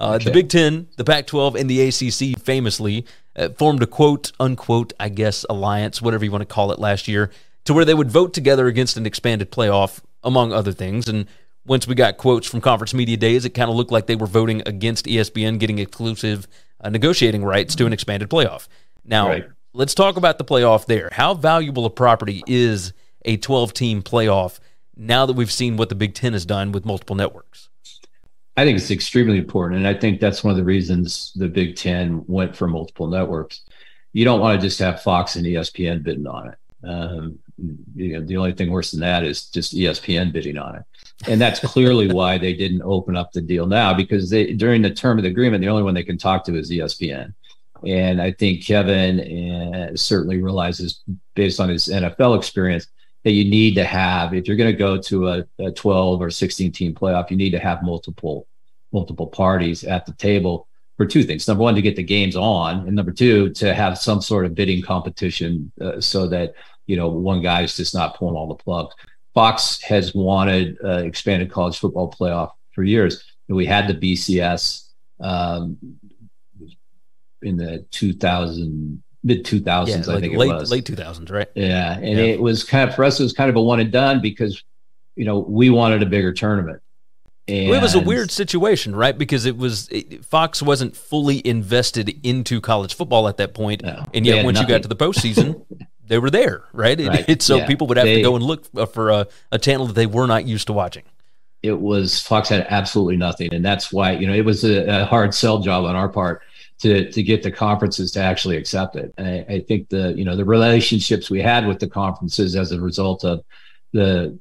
Okay. The Big Ten, the Pac-12, and the ACC famously formed a quote-unquote, I guess, alliance, whatever you want to call it, last year, to where they would vote together against an expanded playoff, among other things. And once we got quotes from conference media days, it kind of looked like they were voting against ESPN getting exclusive negotiating rights to an expanded playoff. Now, let's talk about the playoff there. How valuable a property is a 12-team playoff now that we've seen what the Big Ten has done with multiple networks? I think it's extremely important, and I think that's one of the reasons the Big Ten went for multiple networks. You don't want to just have Fox and ESPN bidding on it. You know, the only thing worse than that is just ESPN bidding on it. And that's clearly why they didn't open up the deal now, because they, during the term of the agreement, the only one they can talk to is ESPN. And I think Kevin certainly realizes, based on his NFL experience, that you need to have, if you're going to go to a 12 or 16 team playoff, you need to have multiple parties at the table for two things. Number one, to get the games on, and number two, to have some sort of bidding competition so that, you know, one guy is just not pulling all the plugs. Fox has wanted expanded college football playoff for years. And we had the BCS in the mid-2000s, yeah, like I think it was. Late 2000s, right? Yeah, and it was kind of, for us, it was kind of a one and done because, you know, we wanted a bigger tournament. And well, it was a weird situation, right? Because it was Fox wasn't fully invested into college football at that point, and yet once you got to the postseason, they were there, right? So people would have to go and look for a channel that they were not used to watching. It was, Fox had absolutely nothing, and that's why, you know, it was a hard sell job on our part to get the conferences to actually accept it. I think the relationships we had with the conferences as a result of the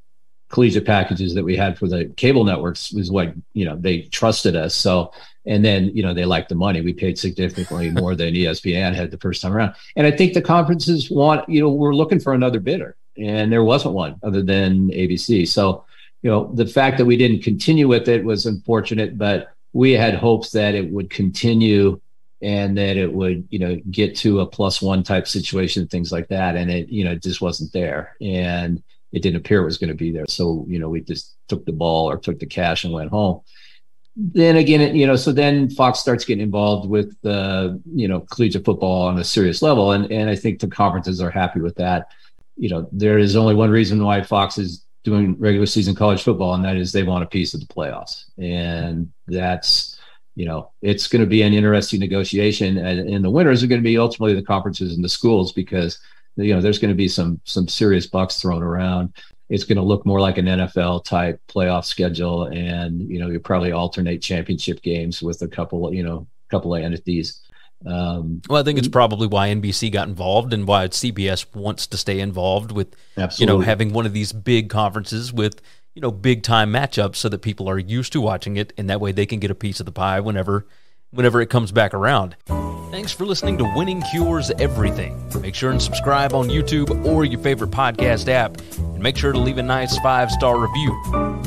collegiate packages that we had for the cable networks was what, you know, they trusted us. So, and then, you know, they liked the money. We paid significantly more than ESPN had the first time around. And I think the conferences were looking for another bidder, and there wasn't one other than ABC. So, you know, the fact that we didn't continue with it was unfortunate, but we had hopes that it would continue and that it would, you know, get to a +1 type situation, things like that. And it, you know, just wasn't there. And it didn't appear it was going to be there. So, you know, we just took the ball or took the cash and went home. Then again, you know, so then Fox starts getting involved with, you know, collegiate football on a serious level. And I think the conferences are happy with that. You know, there is only one reason why Fox is doing regular season college football, and that is they want a piece of the playoffs. And that's, you know, it's going to be an interesting negotiation, and the winners are going to be ultimately the conferences and the schools, because, you know, there's going to be some serious bucks thrown around. It's going to look more like an NFL type playoff schedule, and, you know, you probably alternate championship games with a couple of entities. Well, I think it's probably why NBC got involved and why CBS wants to stay involved with, you know, having one of these big conferences with, you know, big time matchups so that people are used to watching it, and that way they can get a piece of the pie whenever it comes back around. Thanks for listening to Winning Cures Everything. Make sure and subscribe on YouTube or your favorite podcast app, and make sure to leave a nice 5-star review.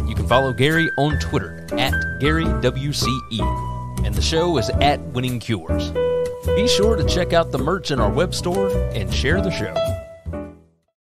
You can follow Gary on Twitter @GaryWCE, and the show is @WinningCures. Be sure to check out the merch in our web store and share the show.